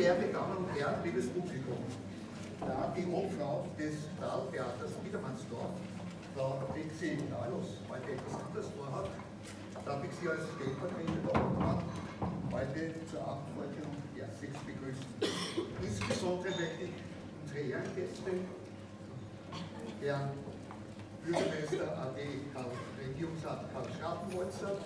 verehrte Damen und Herren, liebes Publikum, da die Obfrau des Stadltheaters Biedermannsdorf, Frau Dixie Dallos, heute etwas anderes vorhat, darf ich Sie als stellvertretender Obmann heute zur Abfolgung herzlich begrüßen. Insbesondere möchte ich unsere Ehrengäste, Herrn Bürgermeister AD Regierungsrat Karl Schrappenholzer,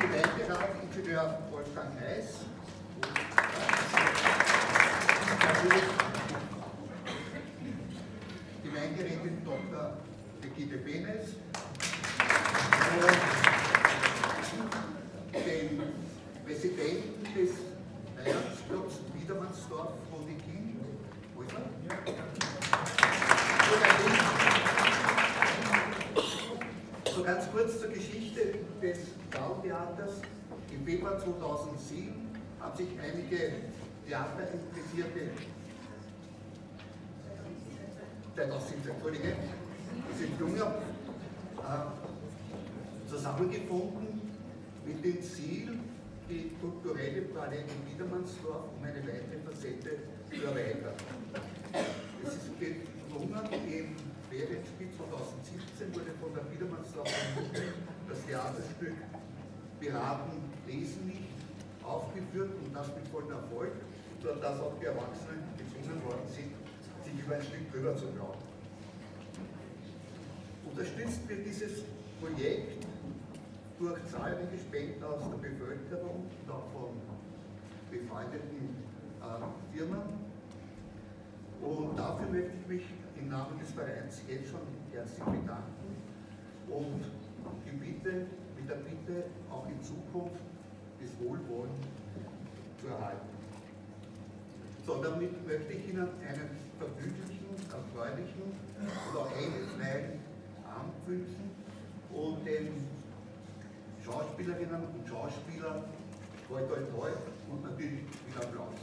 Gemeinderat Ingenieur Wolfgang Heiss, Gemeinderätin Dr. Brigitte Benes, den Präsidenten des Bärenspiels Biedermannsdorf, so ganz kurz zur Geschichte des Stadltheaters. Im Februar 2007 haben sich einige Theaterinteressierte, zusammengefunden mit dem Ziel, die kulturelle Palette Biedermannsdorf um eine weitere Facette zu erweitern. Es ist gelungen, im Bärenspiel 2017 wurde von der Biedermannsdorfer das Theaterstück Piraten lesen nicht aufgeführt und das mit vollem Erfolg, sodass auch die Erwachsenen gezwungen worden sind, sich über ein Stück drüber zu trauen. Unterstützt wird dieses Projekt durch zahlreiche Spenden aus der Bevölkerung und auch von befreundeten Firmen. Und dafür möchte ich mich im Namen des Vereins jetzt schon herzlich bedanken und die Bitte, mit der Bitte auch in Zukunft das Wohlwollen zu erhalten. So, damit möchte ich Ihnen einen vergnüglichen, erfreulichen oder auch einheitsfreien Abend wünschen und den Schauspielerinnen und Schauspielern toi toi toi und natürlich mit Applaus.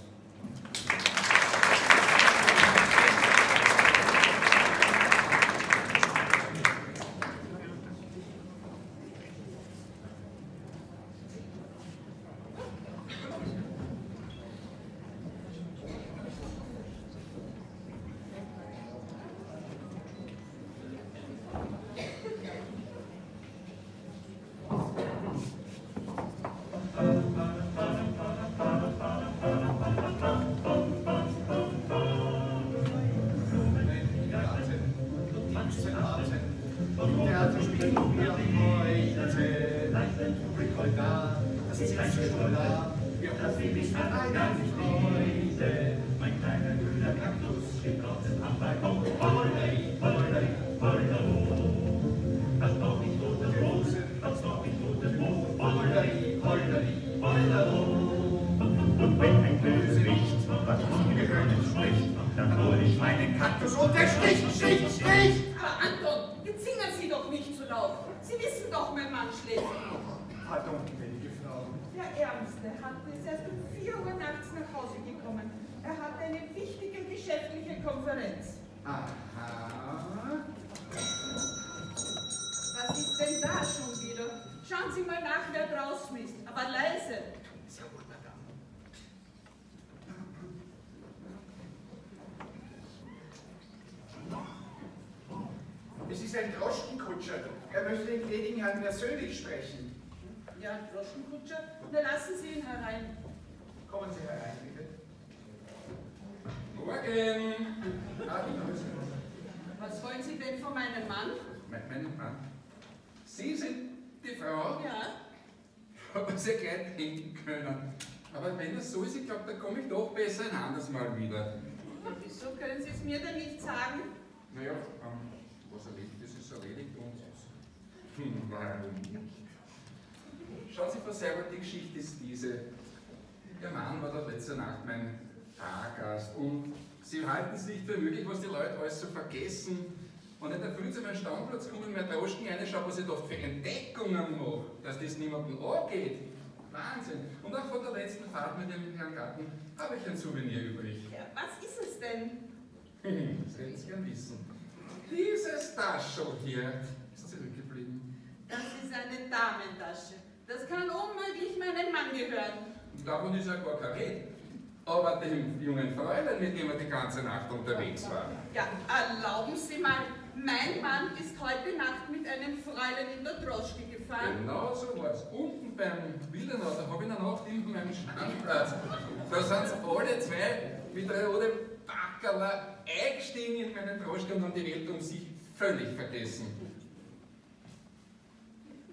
Persönlich sprechen. Ja, Droschenkutscher, na lassen Sie ihn herein. Kommen Sie herein, bitte. Morgen! Was wollen Sie denn von meinem Mann? Mit meinem Mann? Sie sind die Frau? Ja. Ich habe es ja gleich denken können. Aber wenn das so ist, ich glaube, da komme ich doch besser ein anderes Mal wieder. Wieso können Sie es mir denn nicht sagen? Naja, was erledigt ist, ist erledigt und. Warum nicht? Schauen Sie, Frau Seibold, die Geschichte ist diese. Der Mann war doch letzte Nacht mein Fahrgast und Sie halten es nicht für möglich, was die Leute alles so vergessen. Und in der Früh zu meinem Stammplatz kommen und mir Droschken reinschauen, was ich dort für Entdeckungen mache, dass das niemandem angeht. Wahnsinn! Und auch von der letzten Fahrt mit dem Herrn Garten habe ich ein Souvenir übrig. Ja, was ist es denn? Das hätten Sie gern wissen. Dieses Taschel hier ist zurückgeblieben. Das ist eine Damentasche. Das kann unmöglich meinem Mann gehören. Davon ist ja gar kein Rede. Aber dem jungen Fräulein, mit dem er die ganze Nacht unterwegs war. Ja, erlauben Sie mal, mein Mann ist heute Nacht mit einem Fräulein in der Droschke gefahren. Genau so war es. Unten beim Wildenau, da habe ich dann auch hinten meinen Standplatz. Da sind sie alle zwei mit der roten Backerler eingestiegen in meine Droschke und haben die Welt um sich völlig vergessen.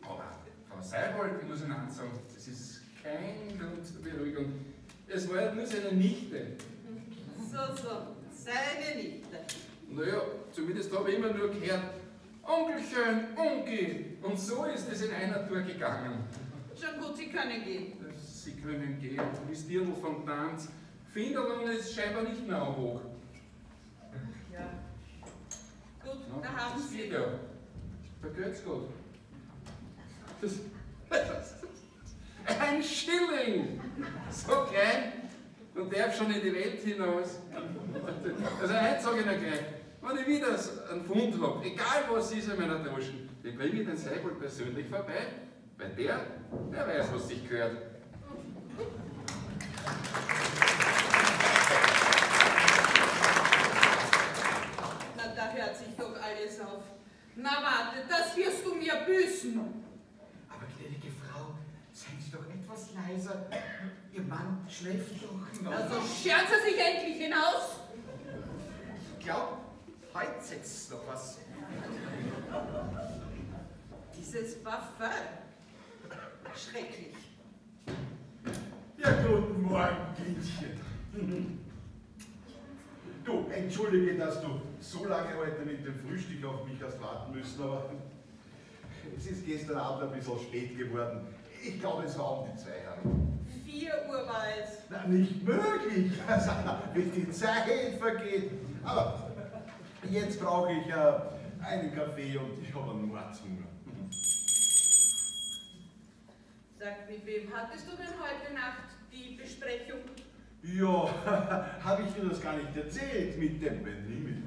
Aber Frau Seibold, ich muss Ihnen sagen, das ist kein Grund zur Beruhigung. Es war ja nur seine Nichte. So, seine Nichte. Naja, zumindest habe ich immer nur gehört, Onkelchen, Onkel. Und so ist es in einer Tour gegangen. Schon gut, Sie können gehen. Sie können gehen, wie Stirl vom Tanz. Finderlung ist scheinbar nicht mehr hoch. Ach ja. Gut, no, da haben Sie. Das geht ja. Da geht's gut. Ein Schilling! So klein, man darf schon in die Welt hinaus. Also eins sage ich noch gleich, wenn ich wieder einen Fund habe, egal was ist in meiner Tasche, den bringe ich den Seibold persönlich vorbei, weil der weiß, was sich gehört. Na, da hört sich doch alles auf. Na warte, das wirst du mir büßen. Aber gnädige Frau, seien Sie doch etwas leiser. Ihr Mann schläft doch noch. Also scheren Sie sich endlich hinaus. Ich glaube, heute setzt noch was. Dieses Waffe. Schrecklich. Ja, guten Morgen, Kindchen. Du, entschuldige, dass du so lange heute mit dem Frühstück auf mich hast warten müssen, aber es ist gestern Abend ein bisschen spät geworden. Ich glaube, es war um die 2 Jahre. 4 Uhr war es. Na, nicht möglich, wenn die Zeit vergeht. Aber jetzt brauche ich einen Kaffee und ich habe einen Mordshunger. Sag, mit wem hattest du denn heute Nacht die Besprechung? Ja, habe ich dir das gar nicht erzählt mit dem Benjamin,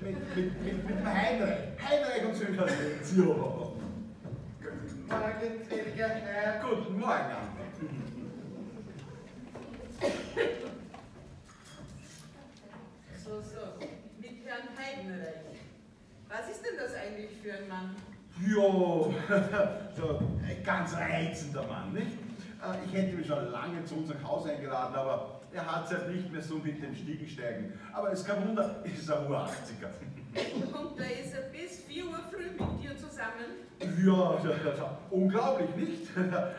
mit dem Heinrich und Söhner. Guten Morgen, gnädiger Herr. Guten Morgen, Anna. So, mit Herrn Heidenreich. Was ist denn das eigentlich für ein Mann? Jo, so ein ganz reizender Mann, nicht? Ich hätte mich schon lange zu uns nach Hause eingeladen, aber er hat es halt nicht mehr so mit den Stiegen steigen. Aber es ist kein Wunder, es ist ein Ur-80er. Und da ist er bis 4 Uhr früh mit dir zusammen? Ja, unglaublich, nicht?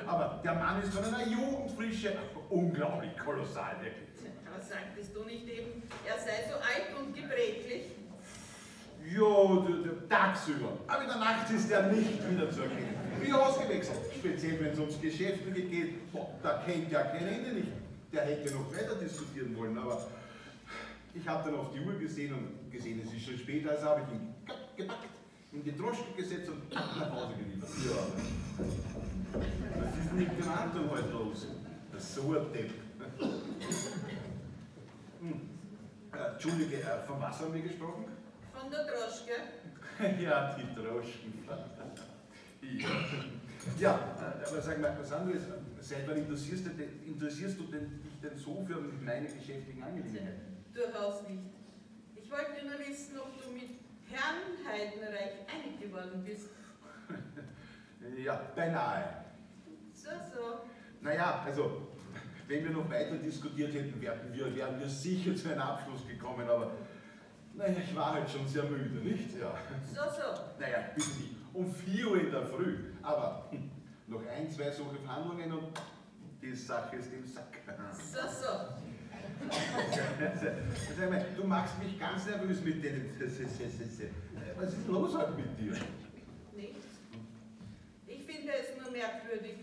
Aber der Mann ist von einer Jugendfrische, unglaublich kolossal, wirklich. Aber sagtest du nicht eben, er sei so alt und gebrechlich? Jo, tagsüber. Aber in der Nacht ist er nicht wieder zu erkennen. Wie ausgewechselt. Speziell, wenn es ums Geschäftliche geht, boah, da kennt ja kein Ende nicht. Der hätte noch weiter diskutieren wollen, aber ich habe dann auf die Uhr gesehen und gesehen, es ist schon spät, also habe ich ihn gepackt, in die Droschke gesetzt und nach Hause geliefert. Ja. Was ist denn mit dem Anton heute los? Das ist so ein Depp. Entschuldige, von was haben wir gesprochen? Von der Droschke. Ja, die Droschkenfahrt. Ja. Ja, aber sag mal was anderes. Seit wann interessierst du dich denn so für meine geschäftlichen Angelegenheiten? Durchaus nicht. Ich wollte nur wissen, ob du mit Herrn Heidenreich einig geworden bist. Ja, beinahe. So. Naja, also, wenn wir noch weiter diskutiert hätten, wären wir sicher zu einem Abschluss gekommen, aber naja, ich war halt schon sehr müde, nicht? Ja. So. Naja, bitte nicht. Um 4 Uhr in der Früh. Aber noch 1, 2 solche Verhandlungen und die Sache ist im Sack. Sag mal, du machst mich ganz nervös mit denen. Was ist los heute mit dir? Nichts. Ich finde es nur merkwürdig,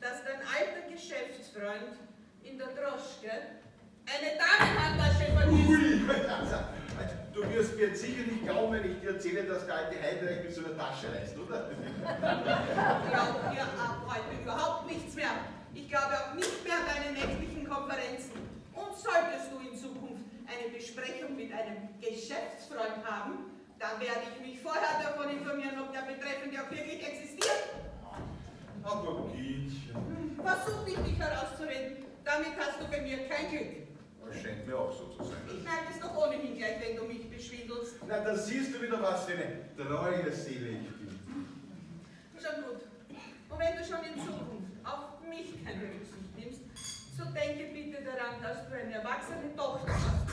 dass dein alter Geschäftsfreund in der Droschke eine Damenhandtasche vermisst. Ui, du wirst mir jetzt sicher nicht glauben, wenn ich dir erzähle, dass der alte Heidenreich mit so einer Tasche reist, oder? Ich glaube dir ab heute überhaupt nichts mehr. Ich glaube auch nicht mehr an deine nächtlichen Konferenzen. Und solltest du in Zukunft eine Besprechung mit einem Geschäftsfreund haben, dann werde ich mich vorher davon informieren, ob der Betreffende auch wirklich existiert. Aber Kindchen, Versuch dich nicht herauszureden, damit hast du bei mir kein Glück. Das scheint mir auch so zu sein. Ich merke es doch ohnehin gleich, wenn du mich beschwindelst. Na, da siehst du wieder, was für eine treue Seele ich bin. Schon gut. Und wenn du schon in Zukunft auf mich keine Rücksicht nimmst, so denke bitte daran, dass du eine erwachsene Tochter hast.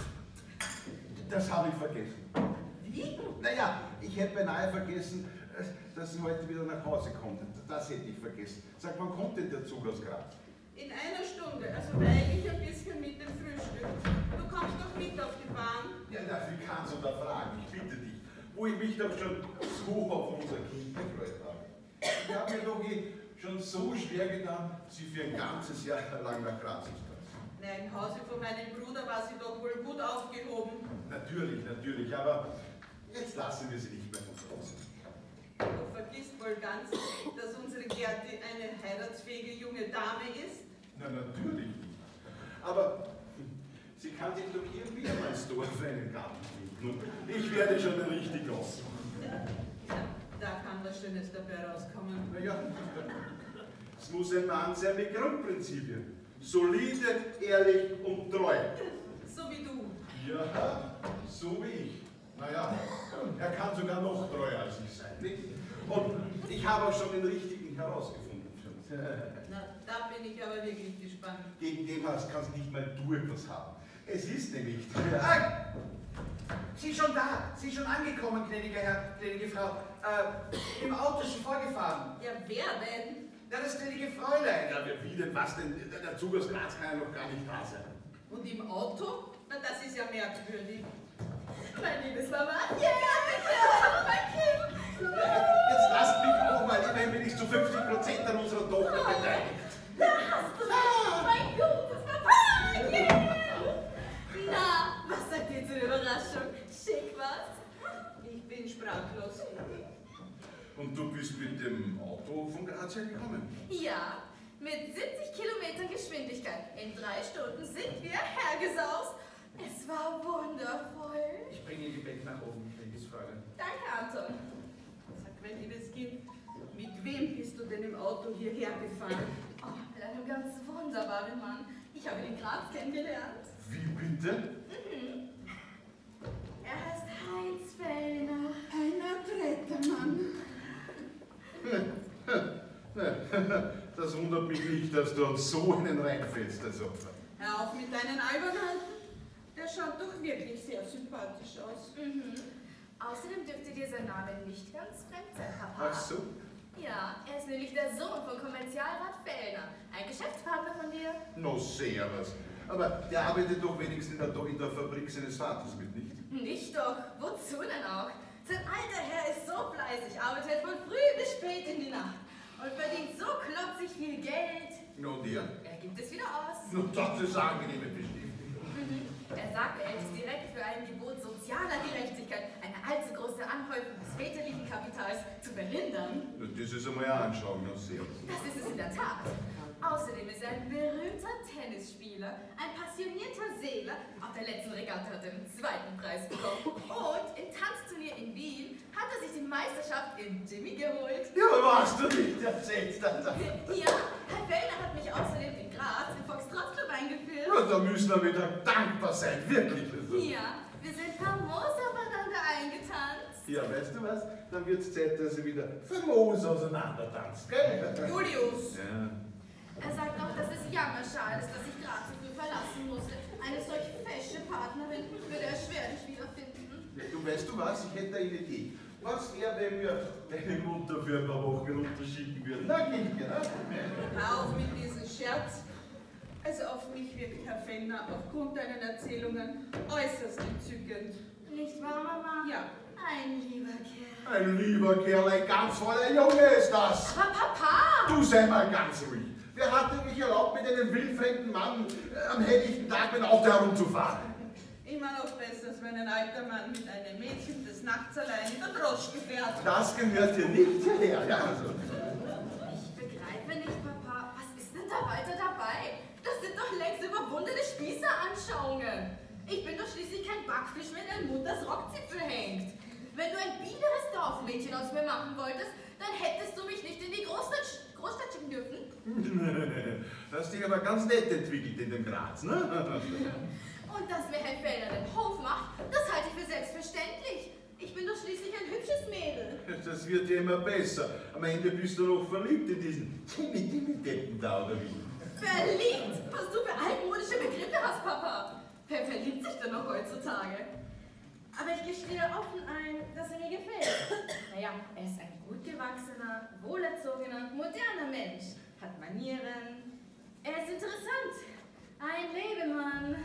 Das habe ich vergessen. Wie? Naja, ich hätte beinahe vergessen, dass sie heute wieder nach Hause kommt. Das hätte ich vergessen. Sag, wann kommt denn der Zug aus Graz? In einer Stunde, also weile ich ein bisschen mit dem Frühstück. Du kommst doch mit auf die Bahn. Ja, dafür kannst du da fragen, ich bitte dich. Wo ich mich doch schon so auf unser Kind gefreut habe. Ich habe mir doch schon so schwer getan, sie für ein ganzes Jahr lang nach Graz zu lassen. Nein, im Hause von meinem Bruder war sie doch wohl gut aufgehoben. Natürlich, natürlich, aber jetzt lassen wir sie nicht mehr von uns. Du vergisst wohl ganz, dass unsere Gerti eine heiratsfähige junge Dame ist? Na, natürlich nicht. Aber sie kann sich doch hier wieder mal für einen Garten finden. Ich werde schon richtig ausmachen. Ja, da kann was Schönes dabei rauskommen. Na ja, es muss ein Mann sein mit Grundprinzipien. Solide, ehrlich und treu. So wie du. Ja, so wie ich. Naja, er kann sogar noch treuer als ich sein. Und ich habe auch schon den richtigen herausgefunden. Na, da bin ich aber wirklich gespannt. Gegen den kannst nicht mal du etwas haben. Es ist nämlich... Ah, sie ist schon da, sie ist schon angekommen, gnädiger Herr, gnädige Frau. Im Auto schon vorgefahren. Ja, wer denn? Ja, das gnädige Fräulein. Ja, wie denn, was denn? Der Zug aus Graz kann ja noch gar nicht da sein. Und im Auto? Na, das ist ja merkwürdig. Mein liebes Mama, ja, mein Kind. Jetzt lasst mich auch mal, immerhin bin ich zu 50% an unserer Tochter beteiligt. Da hast du es, mein gutes Papa, yeah. Na, was sagt ihr zur Überraschung? Schick was? Ich bin sprachlos. Und du bist mit dem Auto von Graz hergekommen? Ja, mit 70 Kilometern Geschwindigkeit. In 3 Stunden sind wir hergesaust. Es war wundervoll. Ich bringe die Bett nach oben, liebes Fräulein. Danke, Anton. Sag, mein liebes Kind, mit wem bist du denn im Auto hierher gefahren? Oh, mit einem ganz wunderbaren Mann. Ich habe ihn in Graz kennengelernt. Wie bitte? Mhm. Er heißt Heinz Fellner. Ein adretter Mann. Das wundert mich nicht, dass du uns so einen reinfällst, das Opfer. Hör auf mit deinen Albernheiten. Der schaut doch wirklich sehr sympathisch aus. Mhm. Außerdem dürfte dir sein Name nicht ganz fremd sein, Papa. Ach so? Ja, er ist nämlich der Sohn von Kommerzialrat Fellner, ein Geschäftspartner von dir. No, sehr was. Aber der arbeitet doch wenigstens in der Fabrik seines Vaters mit, nicht? Nicht doch. Wozu denn auch? Sein alter Herr ist so fleißig, arbeitet von früh bis spät in die Nacht und verdient so klotzig viel Geld. Und er? Er gibt es wieder aus. Nun, das ist angenehme Bestätigung. Er sagt, er ist direkt für ein Gebot sozialer Gerechtigkeit, eine allzu große Anhäufung des väterlichen Kapitals zu verhindern. Das ist einmal eine Anschauung, das sehr. Das ist es in der Tat. Außerdem ist er ein berühmter Tennisspieler, ein passionierter Segler. Auf der letzten Regatta hat er den 2. Preis bekommen. Und im Tanzturnier in Wien hat er sich die Meisterschaft im Jimmy geholt. Ja, warst du nicht, der Zeltstander. Ja, Herr Fellner hat mich außerdem in Graz im Fox-Trotz-Club eingeführt. Ja, da müssen wir wieder dankbar sein, wirklich. Ja, wir sind famos aufeinander eingetanzt. Ja, weißt du was? Dann wird es Zeit, dass ihr wieder famos auseinander tanzt, gell? Julius! Ja. Er sagt auch, dass es jammerschade ist, dass ich Graz so früh verlassen musste. Eine solch fesche Partnerin würde er schwerlich wiederfinden. Ja, du weißt du was? Ich hätte eine Idee. Was wäre, wenn wir deine Mutter für ein paar Wochen runterschicken würden? Na, geht ja. Hör auf mit diesem Scherz. Also auf mich wirkt Herr Fellner aufgrund deiner Erzählungen äußerst entzückend. Nicht wahr, Mama? Ja. Ein lieber Kerl. Ein lieber Kerl, ein ganz voller Junge ist das. Papa! Du sei mal ganz ruhig. Wer hat denn mich erlaubt, mit einem wildfremden Mann am helllichten Tag mit dem Auto herumzufahren? Immer noch besser, als wenn ein alter Mann mit einem Mädchen des Nachts allein in der Droschke fährt. Das gehört dir nicht hierher, ja. Also. Ich begreife nicht, Papa. Was ist denn da weiter dabei? Das sind doch längst überwundene Spießeranschauungen. Ich bin doch schließlich kein Backfisch, wenn dein Mutters Rockzipfel hängt. Wenn du ein biederes Dorfmädchen aus mir machen wolltest, dann hättest du mich nicht in die Großstadt schicken dürfen. Das hast dich aber ganz nett entwickelt in dem Graz, ne? Und dass mir Herr Fellner den Hof macht, das halte ich für selbstverständlich. Ich bin doch schließlich ein hübsches Mädel. Das wird ja immer besser. Am Ende bist du noch verliebt in diesen Timmy-Timmy-Deppen da, oder wie? Verliebt? Was du für altmodische Begriffe hast, Papa. Wer verliebt sich denn noch heutzutage? Aber ich gestehe offen ein, dass er mir gefällt. Naja, er ist ein gutgewachsener, wohlerzogener, moderner Mensch. Hat Manieren. Er ist interessant. Ein Lebemann.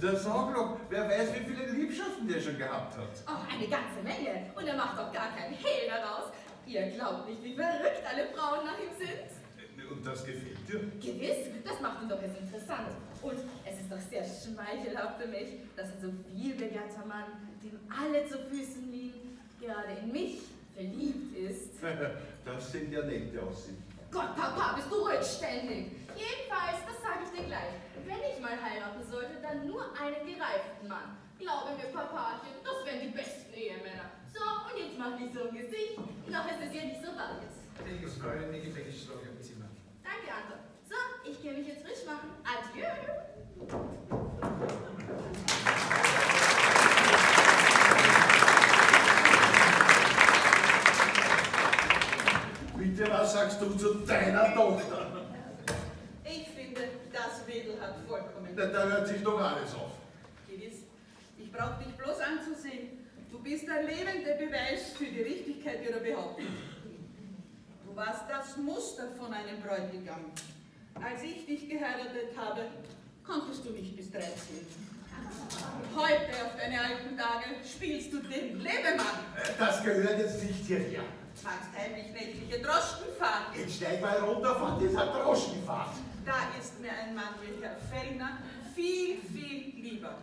Das auch noch. Wer weiß, wie viele Liebschaften der schon gehabt hat. Ach, eine ganze Menge. Und er macht doch gar keinen Hehl daraus. Ihr glaubt nicht, wie verrückt alle Frauen nach ihm sind. Und das gefällt dir? Gewiss, das macht ihn doch jetzt interessant. Und es ist doch sehr schmeichelhaft für mich, dass ein so vielbegehrter Mann, dem alle zu Füßen liegen, gerade in mich verliebt ist. Das sind ja nette Aussichten. Gott, Papa, bist du ruhig ständig. Jedenfalls, das sage ich dir gleich. Wenn ich mal heiraten sollte, dann nur einen gereiften Mann. Glaube mir, Papachen, das wären die besten Ehemänner. So, und jetzt mach nicht so ein Gesicht. Noch ist es ja nicht so warm jetzt. Danke, Anton. So, ich gehe mich jetzt frisch machen. Adieu. Bitte, was sagst du zu deiner Tochter? Ich finde, das Mädel hat vollkommen... Da hört sich doch alles auf. Gewiss, ich brauche dich bloß anzusehen. Du bist der lebende Beweis für die Richtigkeit ihrer Behauptung. Du warst das Muster von einem Bräutigam. Als ich dich geheiratet habe, konntest du nicht bis 13. Heute, auf deine alten Tage, spielst du den Lebemann. Das gehört jetzt nicht hierher. Fast heimlich nächtliche Droschenfahrt. Jetzt steig mal runter von dieser Droschenfahrt. Da ist mir ein Mann wie Herr Fellner viel, viel lieber.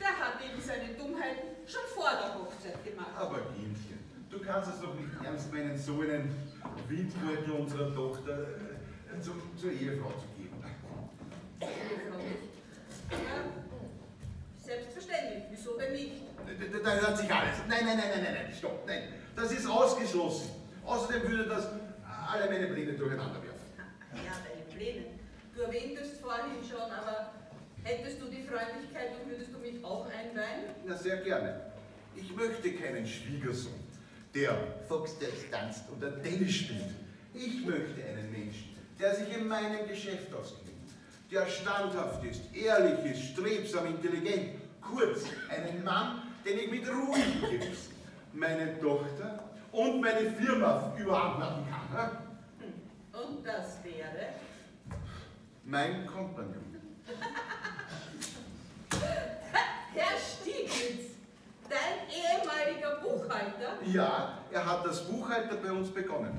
Der hat eben seine Dummheiten schon vor der Hochzeit gemacht. Aber Kindchen, du kannst es doch nicht ernst meinen, so einen Windbeutel unserer Tochter zur Ehefrau zu geben. Ehefrau nicht? Ja, selbstverständlich. Wieso denn nicht? Da hört sich alles. Nein, stopp, nein. Das ist ausgeschlossen. Außerdem würde das alle meine Pläne durcheinander werfen. Ja, deine Pläne. Du erwähntest vorhin schon, aber hättest du die Freundlichkeit und würdest du mich auch einweihen? Na, sehr gerne. Ich möchte keinen Schwiegersohn, der Fox-Trotz tanzt oder Tennis spielt. Ich möchte einen Menschen, der sich in meinem Geschäft auskennt, der standhaft ist, ehrlich ist, strebsam, intelligent. Kurz, einen Mann, den ich mit Ruhe gebe, meine Tochter und meine Firma überantworten kann. Und das wäre? Mein Kompagnon. Herr Stieglitz, dein ehemaliger Buchhalter? Ja, er hat das Buchhalter bei uns begonnen.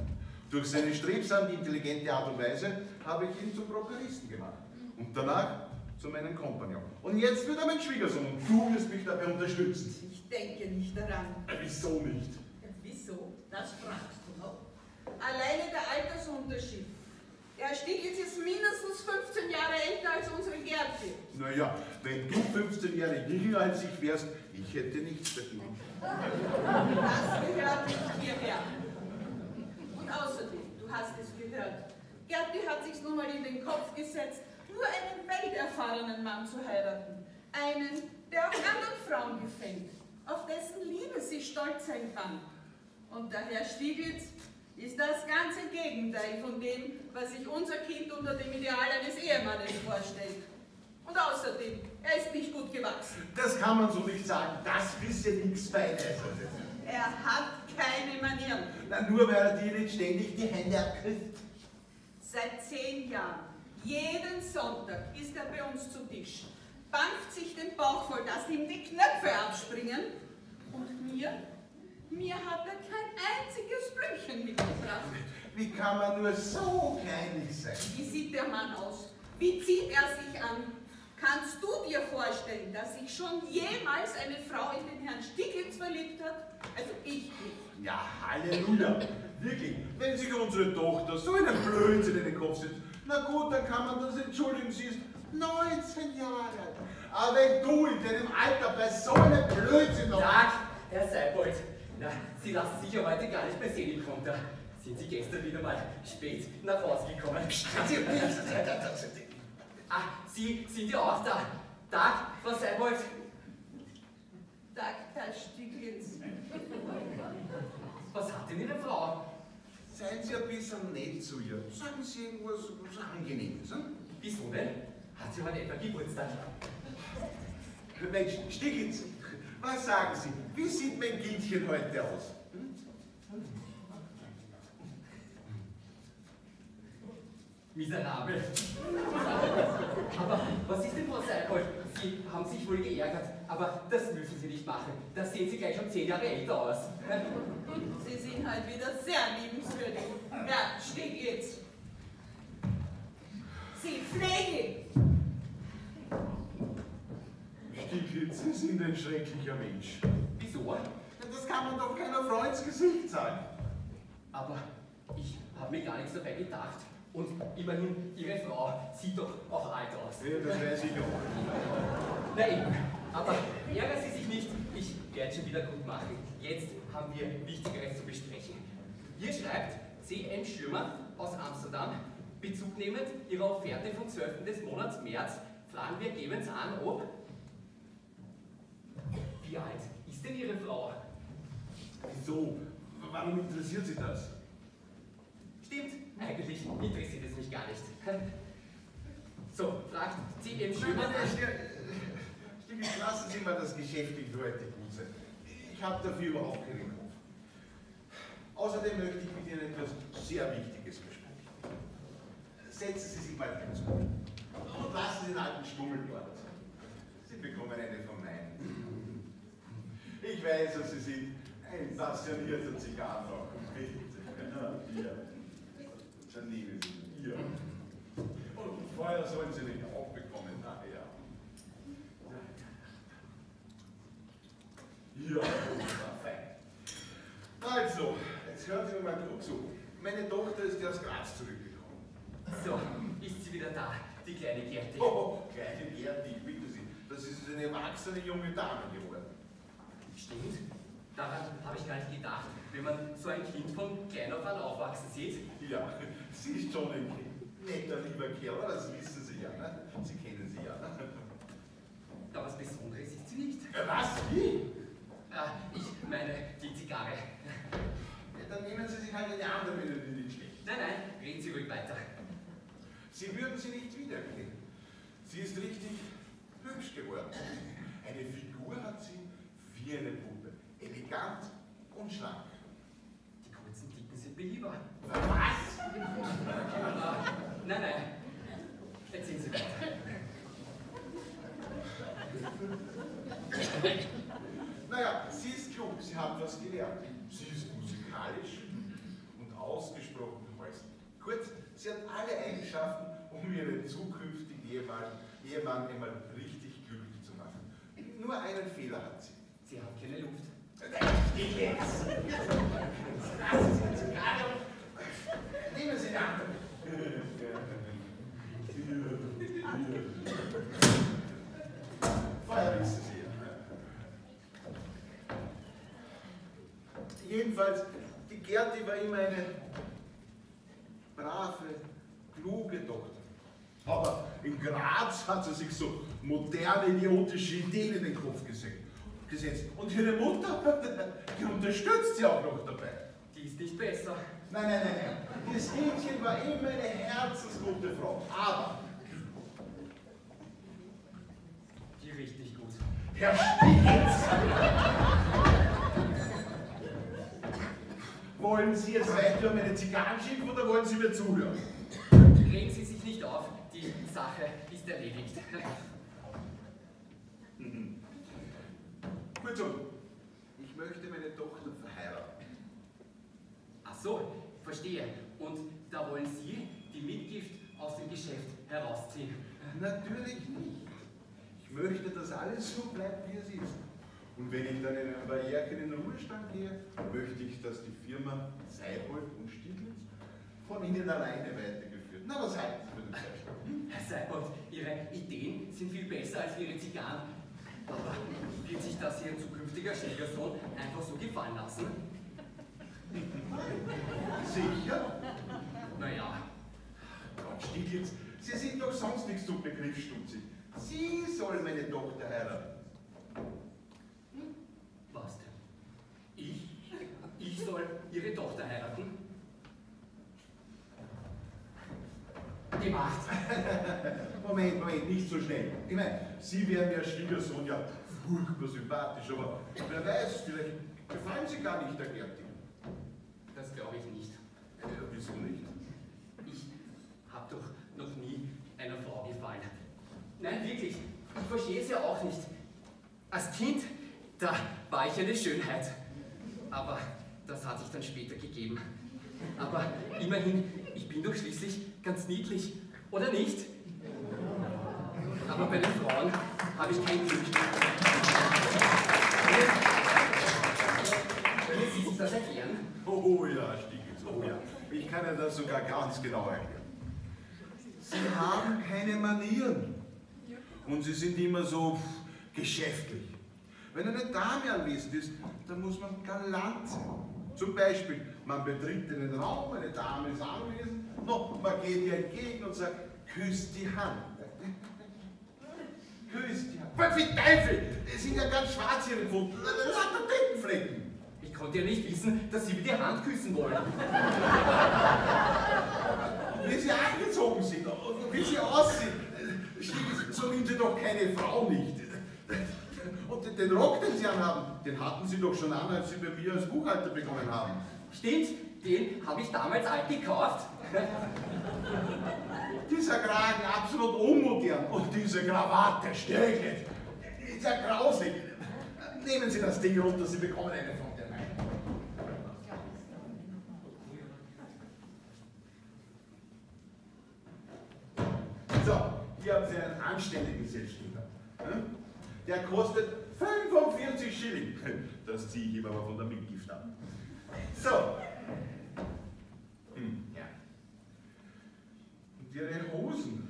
Durch seine strebsame, intelligente Art und Weise habe ich ihn zum Prokuristen gemacht. Und danach zu meinem Kompagnon. Und jetzt wird er mein Schwiegersohn und du wirst mich dabei unterstützen. Ich denke nicht daran. Wieso nicht? Wieso? Das fragst du noch. Alleine der Altersunterschied. Er stieg jetzt mindestens 15 Jahre älter als unsere Gerti. Naja, wenn du 15 Jahre jünger als ich wärst, ich hätte nichts dagegen. Das gehört nicht hierher. Und außerdem, du hast es gehört, Gerti hat sich nun mal in den Kopf gesetzt, nur einen welterfahrenen Mann zu heiraten. Einen, der auch anderen Frauen gefällt, auf dessen Liebe sie stolz sein kann. Und der Herr Stieglitz ist das ganze Gegenteil von dem, was sich unser Kind unter dem Ideal eines Ehemannes vorstellt. Und außerdem, er ist nicht gut gewachsen. Das kann man so nicht sagen. Das ist ja nichts Feines. Er hat keine Manieren. Na, nur weil er dir nicht ständig die Hände abkriegt. Seit 10 Jahren. Jeden Sonntag ist er bei uns zu Tisch, bangt sich den Bauch voll, dass ihm die Knöpfe abspringen. Und mir hat er kein einziges Blümchen mitgebracht. Wie kann man nur so kleinlich sein? Wie sieht der Mann aus? Wie zieht er sich an? Kannst du dir vorstellen, dass sich schon jemals eine Frau in den Herrn Stieglitz verliebt hat? Also ich nicht. Ja, Halleluja. Wirklich, wenn sich unsere Tochter so einen Blödsinn in den Kopf setzt, na gut, dann kann man das entschuldigen, sie ist 19 Jahre alt. Aber wenn du in deinem Alter bei so einem Blödsinn noch... Tag, Herr Seibold. Na, Sie lassen sich ja heute gar nicht mehr selig runter. Sind Sie gestern wieder mal spät nach Hause gekommen? Ach, Sie sind ja auch da. Tag, Frau Seibold. Tag, Herr Stieglitz. Was hat denn Ihre Frau? Seien Sie ein bisschen nett zu ihr. Sagen Sie irgendwas Angenehmes. Hm? Wieso denn? Hat sie heute etwa Geburtstag? Mensch, Stieglitz, was sagen Sie? Wie sieht mein Kindchen heute aus? Hm? Miserabel. Aber was ist denn, Frau Seibold? Sie haben sich wohl geärgert, aber das müssen Sie nicht machen. Da sehen Sie gleich schon 10 Jahre älter aus. Sie sind halt wieder sehr liebenswürdig. Ja, Stieglitz. Sie pflegen. Stieglitz, Sie sind ein schrecklicher Mensch. Wieso? Das kann man doch keiner Frau ins Gesicht sagen. Aber ich habe mir gar nichts dabei gedacht. Und immerhin, Ihre Frau sieht doch auch alt aus. Ja, das weiß ich auch. Na eben, aber ärgern Sie sich nicht, ich werde schon wieder gut machen. Jetzt haben wir Wichtigeres zu besprechen. Hier schreibt C.M. Schürmann aus Amsterdam, Bezug nehmend Ihrer Offerte vom 12. des Monats März, fragen wir gebens an, ob... Wie alt ist denn Ihre Frau? Wieso? Warum interessiert Sie das? Stimmt, eigentlich interessiert es mich gar nicht. So, fragt C.M. Schürmann... Stimmt, lassen Sie mal das geschäftlich für heute gut sein. Ich habe dafür überhaupt keinen Kopf. Außerdem möchte ich mit Ihnen etwas sehr Wichtiges besprechen. Setzen Sie sich mal ganz gut und lassen Sie den alten Stummel dort. Sie bekommen eine von meinen. Ich weiß, dass Sie sind ein passionierter Zigarrenraucher. Dann nehmen Sie hier. Und Feuer sollen Sie nicht aufbekommen nachher. Ja, fein. Also, jetzt hören Sie mir mal gut zu. Meine Tochter ist ja aus Graz zurückgekommen. So, ist sie wieder da, die kleine Gerti. Oh, kleine Gerti, bitte Sie. Das ist eine erwachsene junge Dame geworden. Stimmt. Daran habe ich gar nicht gedacht, wenn man so ein Kind von klein auf an aufwachsen sieht. Ja, sie ist schon ein Kind. Netter, lieber Kerl, das wissen Sie ja, ne? Sie kennen sie ja, ne? Da was Besonderes ist sie nicht. Was? Wie? Ich meine, die Zigarre. Ja, dann nehmen Sie sich halt eine andere, wenn Ihnen die nicht schlecht. Nein, nein, reden Sie ruhig weiter. Sie würden sie nicht wiedererkennen. Sie ist richtig hübsch geworden. Eine Figur hat sie wie eine Puppe. Elegant und schlank. Die kurzen Dicken sind belieber. Was? Nein, nein. Erzählen Sie weiter. Naja, sie ist klug, sie hat was gelernt. Sie ist musikalisch und ausgesprochen häuslich. Kurz, sie hat alle Eigenschaften, um ihren zukünftigen Ehemann einmal richtig glücklich zu machen. Nur einen Fehler hat sie. Sie hat keine Luft. Stieglitz! Lassen Sie uns gerade und nehmen Sie an! Vorher wissen Sie. Jedenfalls, die Gerti war immer eine brave, kluge Tochter. Aber in Graz hat sie sich so moderne, idiotische Ideen in den Kopf gesetzt. Und ihre Mutter, die unterstützt sie auch noch dabei. Die ist nicht besser. Nein, nein, nein, nein. Das Mädchen war immer eine herzensgute Frau. Aber... Die richtig gut. Herr Stieglitz! Wollen Sie jetzt weiter um eine Zigarren schicken oder wollen Sie mir zuhören? Regen Sie sich nicht auf. Die Sache ist erledigt. Ich möchte meine Tochter verheiraten. Ach so, verstehe. Und da wollen Sie die Mitgift aus dem Geschäft herausziehen? Natürlich nicht. Ich möchte, dass alles so bleibt, wie es ist. Und wenn ich dann in ein paar Jährchen in den Ruhestand gehe, möchte ich, dass die Firma Seibold und Stieglitz von Ihnen alleine weitergeführt. Na, was halten Sie für den Zeitpunkt? Herr Seibold, Ihre Ideen sind viel besser als Ihre Zigarren. Aber wird sich das Ihr zukünftiger Schwiegersohn einfach so gefallen lassen? Sicher? Naja, Gott, Stieglitz, Sie sind doch sonst nichts zum Begriff, Stutzi. Sie soll meine Tochter heiraten. Hm? Was denn? Ich? Ich soll Ihre Tochter heiraten? Gemacht. Moment, Moment, nicht so schnell. Ich meine, Sie wären der Schwiegersohn ja furchtbar sympathisch, aber wer weiß, vielleicht gefallen Sie gar nicht der Gerti. Das glaube ich nicht. Ja, wieso nicht? Ich habe doch noch nie einer Frau gefallen. Nein, wirklich, ich verstehe es ja auch nicht. Als Kind, da war ich eine Schönheit. Aber das hat sich dann später gegeben. Aber immerhin, ich bin doch schließlich ganz niedlich, oder nicht? Aber bei den Frauen habe ich kein Glück. Können Sie sich das erklären? Oh ja, Stieglitz, oh ja. Ich kann ja das sogar ganz genau erklären. Sie haben keine Manieren. Und sie sind immer so geschäftlich. Wenn eine Dame anwesend ist, dann muss man galant sein. Zum Beispiel, man betritt einen Raum, eine Dame ist anwesend, no, man geht ihr entgegen und sagt, küsst die Hand. Küsst die Hand. Was für Teufel! Es sind ja ganz schwarz ihre Pfoten, lauter Tintenflecken. Ich konnte ja nicht wissen, dass Sie mir die Hand küssen wollen. Wie Sie angezogen sind, wie Sie aussehen. So nimmt sie doch keine Frau nicht. Und den Rock, den Sie anhaben, den hatten Sie doch schon an, als Sie bei mir als Buchhalter begonnen haben. Stimmt, den habe ich damals alt gekauft. Dieser Kragen, absolut unmodern. Und diese Krawatte, Stieglitz, ist ja grausig. Nehmen Sie das Ding runter, Sie bekommen eine von der Reihe. So. Hier haben Sie einen anständigen Selbststücker. Der kostet 45 Schilling. Das ziehe ich ihm aber von der Mitgift ab. So. Ja. Und Ihre Hosen,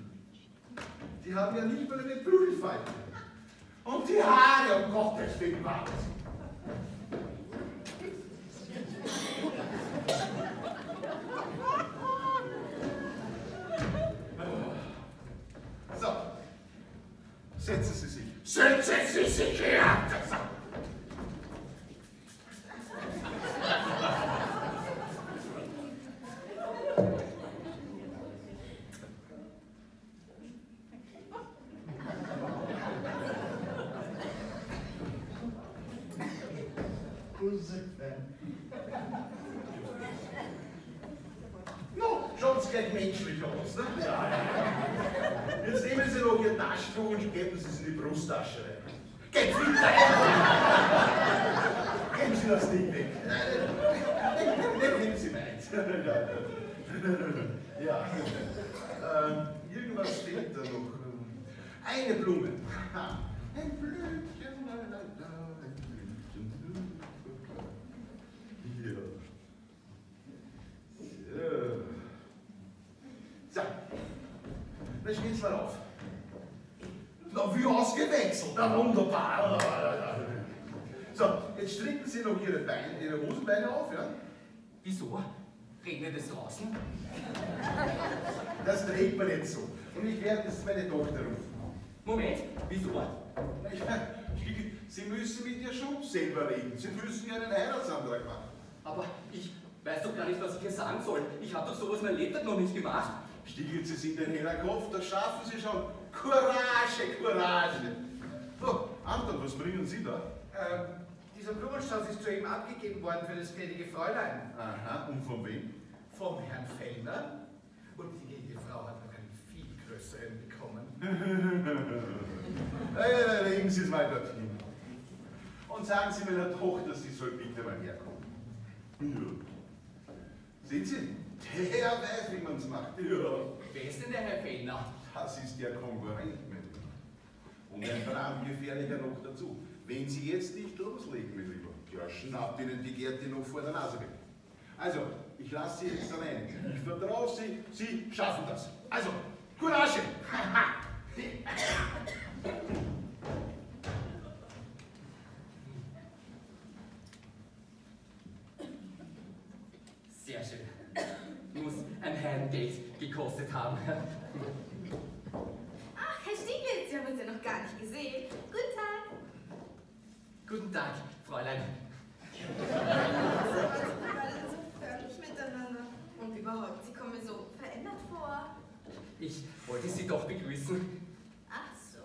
die haben ja nicht mal eine Prügelfalte. Und die Haare, um Gottes Willen, warten Sie. So, setzen Sie sich. Setzen Sie sich her! No, schauen Sie gleich menschlich aus, ne? Ja. Jetzt nehmen Sie noch Ihr Taschentuch und geben Sie es in die Brusttasche rein. Gehen Sie weg! Geben Sie das Ding weg! Nehmen Sie meins! Ja, irgendwas fehlt da noch. Eine Blume! Ein Blümchen! Ein Blümchen! Ja. So. Da steht's mal auf. Na, wie ausgewechselt, na wunderbar. So, jetzt stricken Sie noch Ihre Beine, Ihre Hosenbeine auf, ja? Wieso? Regnet es draußen? Das trägt man nicht so. Und ich werde jetzt meine Tochter rufen. Moment, wieso? Na ja, Sie müssen mit Ihr Schutz selber reden. Sie müssen ja einen Heiratsantrag machen. Aber ich weiß doch gar nicht, was ich hier sagen soll. Ich habe doch sowas mein Lebtag noch nicht gemacht. Stieglitz, Sie sind ein heller Kopf, das schaffen Sie schon. Courage, Courage! So, Anton, was bringen Sie da? Dieser Blumenstrauß ist zu ihm abgegeben worden für das gnädige Fräulein. Aha, und von wem? Vom Herrn Fellner. Und die gnädige Frau hat noch einen viel größeren bekommen. Legen Sie es mal dorthin. Und sagen Sie meiner Tochter, sie soll bitte mal herkommen. Ja. Sehen Sie? Der weiß, wie man es macht. Ja. Wer ist denn der Herr Fellner? Das ist der Konkurrent, mein Lieber. Und ein brandgefährlicher noch dazu. Wenn Sie jetzt nicht loslegen, mein Lieber, ja, schnappt Ihnen die Gerte noch vor der Nase weg. Also, ich lasse Sie jetzt allein. Ich vertraue auf Sie, Sie schaffen das. Also, Courage! gepostet haben. Ach, Herr Stieglitz, wir haben uns ja noch gar nicht gesehen. Guten Tag. Guten Tag, Fräulein. So förmlich miteinander. Und überhaupt, Sie kommen mir so verändert vor. Ich wollte Sie doch begrüßen. Ach so.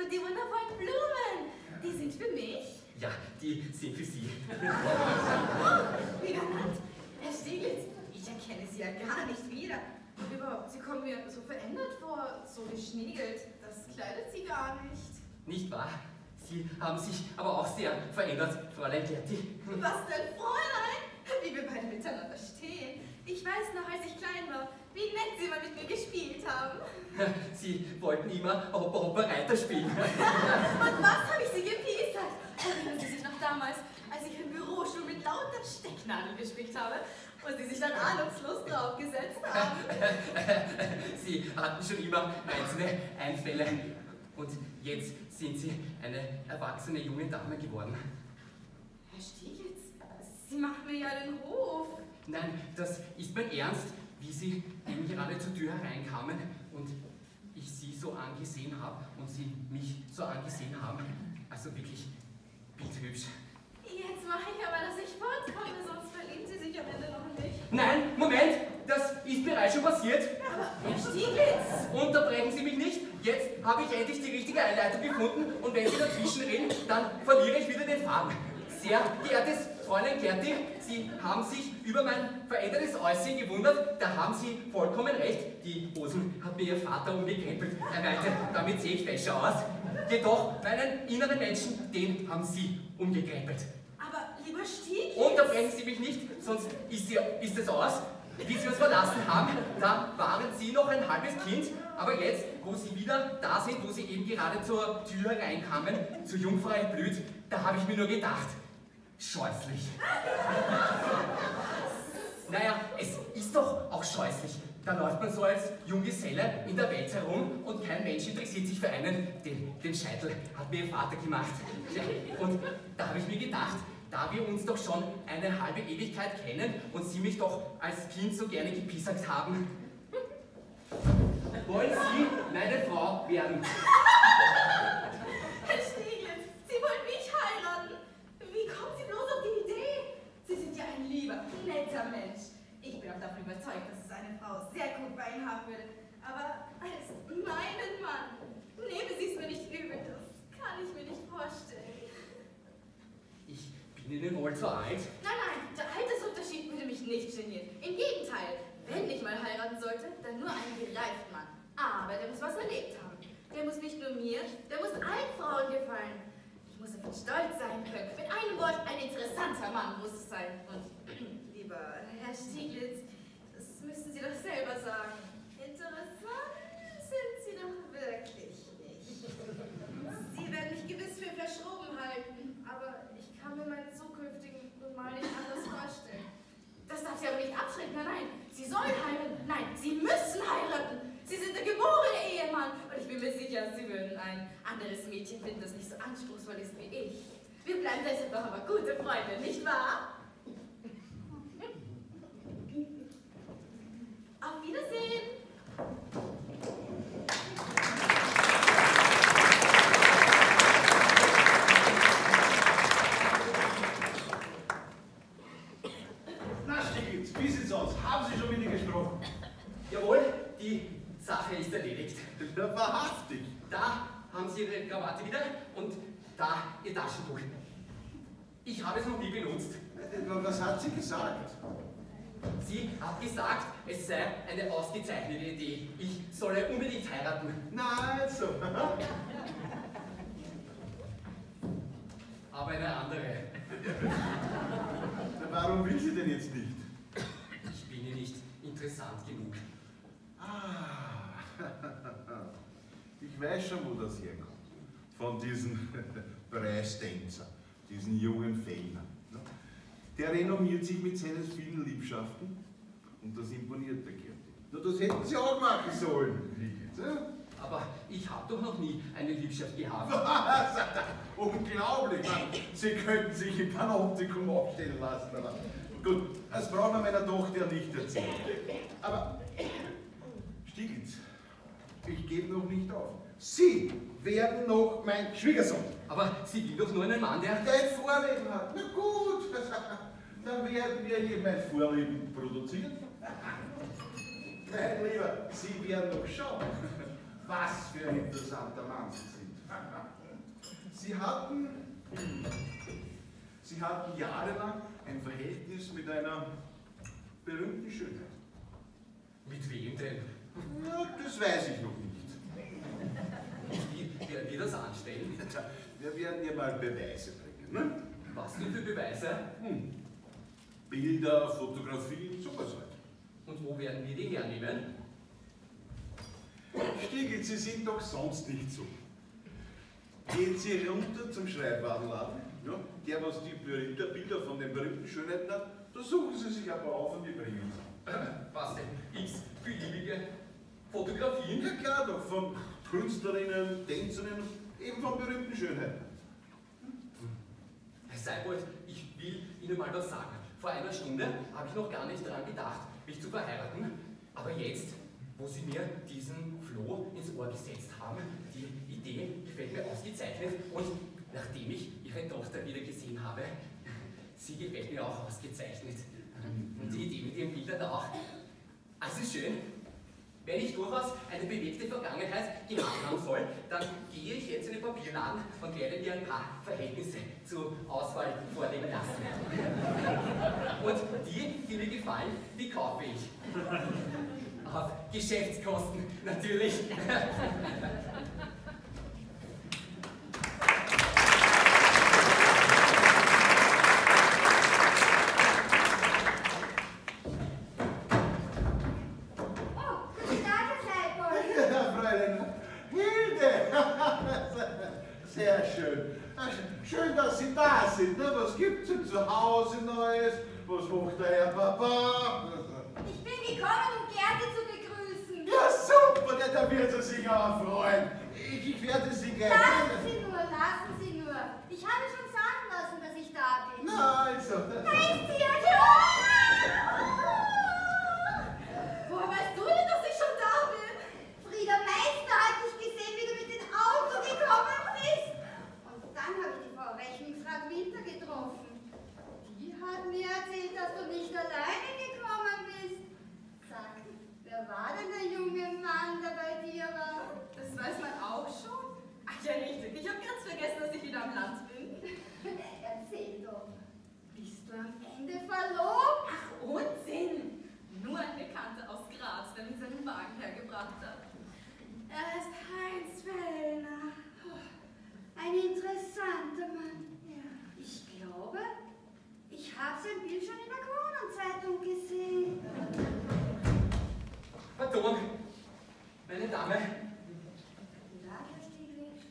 Und die wundervollen Blumen, die sind für mich? Ja, die sind für Sie. Oh, wie galant. Herr Stieglitz, ich erkenne Sie ja gar nicht wieder. Und überhaupt, Sie kommen mir so verändert vor, so geschniegelt. Das kleidet Sie gar nicht. Nicht wahr? Sie haben sich aber auch sehr verändert, Fräulein Gerti. Was denn, Fräulein? Wie wir beide miteinander stehen. Ich weiß noch, als ich klein war, wie nett Sie immer mit mir gespielt haben. Sie wollten immer Oberreiter spielen. Und was habe ich Sie gepiesert? Erinnern Sie sich noch damals, als ich im Büro schon mit lauter Stecknadeln gespickt habe und Sie sich dann ahnungslos draufgesetzt haben? Sie hatten schon immer einzelne Einfälle. Und jetzt sind Sie eine erwachsene junge Dame geworden. Herr Stieglitz, Sie machen mir ja den Hof. Nein, das ist mein Ernst, wie Sie eben gerade zur Tür hereinkamen und ich Sie so angesehen habe und Sie mich so angesehen haben. Also wirklich bildhübsch. Jetzt mache ich aber, dass ich fortkomme, sonst verlieben Sie sich am Ende noch in mich. Nein, Moment, das ist bereits schon passiert. Aber Herr Stieglitz! Unterbrechen Sie mich nicht. Jetzt habe ich endlich die richtige Einleitung gefunden und wenn Sie dazwischen reden, dann verliere ich wieder den Faden. Sehr geehrtes Fräulein Gerti, Sie haben sich über mein verändertes Aussehen gewundert. Da haben Sie vollkommen recht. Die Hosen hat mir Ihr Vater umgekrempelt. Er meinte, damit sehe ich besser aus. Jedoch, meinen inneren Menschen, den haben Sie umgekrempelt. Aber, lieber Stieglitz... Unterbrechen Sie mich nicht, sonst ist es aus. Wie Sie uns verlassen haben, da waren Sie noch ein halbes Kind, aber jetzt, wo Sie wieder da sind, wo Sie eben gerade zur Tür reinkamen, zur Jungfrau blüht, da habe ich mir nur gedacht, scheußlich. Naja, es ist doch auch scheußlich. Da läuft man so als Junggeselle in der Welt herum und kein Mensch interessiert sich für einen. Den Scheitel hat mir Ihr Vater gemacht. Ja, und da habe ich mir gedacht, da wir uns doch schon eine halbe Ewigkeit kennen und Sie mich doch als Kind so gerne gepissert haben. Wollen Sie meine Frau werden? Herr Stieglitz, Sie wollen mich heiraten? Wie kommen Sie bloß auf die Idee? Sie sind ja ein lieber, netter Mensch. Ich bin auch davon überzeugt, dass es eine Frau sehr gut bei Ihnen haben würde. Aber als meinen Mann, nehmen Sie es mir nicht übel, das kann ich mir nicht vorstellen. Ich bin Ihnen wohl zu alt? Nein, nein, der Altersunterschied würde mich nicht genieren. Im Gegenteil, wenn ich mal heiraten sollte, dann nur einen gereiften Mann. Aber der muss was erlebt haben. Der muss nicht nur mir, der muss allen Frauen gefallen. Ich muss auf ihn stolz sein können. Mit einem Wort, ein interessanter Mann muss es sein. Und, lieber Herr Stieglitz, das müssen Sie doch selber sagen. Interessant sind Sie doch wirklich nicht. Sie werden mich gewiss für verschoben halten, aber ich kann mir meinen zukünftigen Mal nicht anders vorstellen. Das darf Sie aber nicht abschrecken, nein, nein. Sie sollen heiraten, nein, Sie müssen heiraten. Sie sind der geborene Ehemann und ich bin mir sicher, Sie würden ein anderes Mädchen finden, das nicht so anspruchsvoll ist wie ich. Wir bleiben deshalb doch aber gute Freunde, nicht wahr? Auf Wiedersehen! Sache ist erledigt. Wahrhaftig. Da haben Sie Ihre Krawatte wieder und da Ihr Taschentuch. Ich habe es noch nie benutzt. Was hat sie gesagt? Sie hat gesagt, es sei eine ausgezeichnete Idee. Ich solle unbedingt heiraten. Na also. Aber eine andere. Warum will sie denn jetzt nicht? Ich bin ihr nicht interessant genug. Ah. Ich weiß schon, wo das herkommt. Von diesem Preistänzer, diesen jungen Fellner. Der renommiert sich mit seinen vielen Liebschaften und das imponiert der Gerti. Na, das hätten Sie auch machen sollen. aber ich habe doch noch nie eine Liebschaft gehabt. Was? Unglaublich! Sie könnten sich im Panoptikum aufstellen lassen. Aber gut, das braucht man meiner Tochter nicht erzählen. Aber, Stieglitz, ich gebe noch nicht auf. Sie werden noch mein Schwiegersohn. Aber Sie will doch nur einen Mann, der ein Vorleben hat. Na gut, dann werden wir hier mein Vorleben produzieren. Nein, lieber, Sie werden noch schauen, was für ein interessanter Mann Sie sind. Sie hatten jahrelang ein Verhältnis mit einer berühmten Schönheit. Mit wem denn? Na, das weiß ich noch nicht. Werden wir das anstellen? Wir werden dir mal Beweise bringen. Ne? Was denn für Beweise? Bilder, Fotografien, sowas halt. Und wo werden wir den hernehmen? Stieglitz, Sie sind doch sonst nicht so. Gehen Sie runter zum Schreibwarenladen, ja? Der, was die Bilder von den berühmten Schönheiten hat, da suchen Sie sich aber auf und die bringen Sie. Was denn? X-beliebige Fotografien? Ja klar doch, von Künstlerinnen, Tänzerinnen, eben von berühmten Schönheiten. Herr Seibold, ich will Ihnen mal was sagen. Vor einer Stunde habe ich noch gar nicht daran gedacht, mich zu verheiraten, aber jetzt, wo Sie mir diesen Floh ins Ohr gesetzt haben, die Idee gefällt mir ausgezeichnet und nachdem ich Ihre Tochter wieder gesehen habe, sie gefällt mir auch ausgezeichnet. Und die Idee mit Ihren Bildern auch. Also schön, wenn ich durchaus eine bewegte Vergangenheit gehabt haben soll, dann gehe ich jetzt in den Papierladen und werde mir ein paar Verhältnisse zur Auswahl vornehmen lassen. Und die mir gefallen, die kaufe ich. Auf Geschäftskosten, natürlich. Schön, dass Sie da sind. Ne? Was gibt's denn zu Hause Neues? Was macht der Herr Papa? Ich bin gekommen, um Gerti zu begrüßen. Ja, super, da wird er sich auch freuen. Ich werde Sie gerne. Lassen Sie nur. Ich habe schon sagen lassen, dass ich da bin. Na, also. Da ist sie ja schon. Woher weißt du denn, dass ich schon da bin? Frieda Meister hat dich gesehen, wie du mit dem Auto gekommen bist. Und dann habe ich die Frau Rechnungsrat Winter getroffen. Die hat mir erzählt, dass du nicht alleine gekommen bist. Sag, wer war denn der junge Mann, der bei dir war? Das weiß man auch schon. Ach ja, richtig. Ich habe ganz vergessen, dass ich wieder am Land bin. Erzähl doch. Bist du am Ende verlobt? Ach, Unsinn. Nur ein Bekannter aus Graz, der mir seinen Wagen hergebracht hat. Er ist Heinz Fellner. Ein interessanter Mann. Ja. Ich glaube, ich habe sein Bild schon in der Kronenzeitung gesehen. Pardon, meine Dame. Ja, Herr Stieglitz.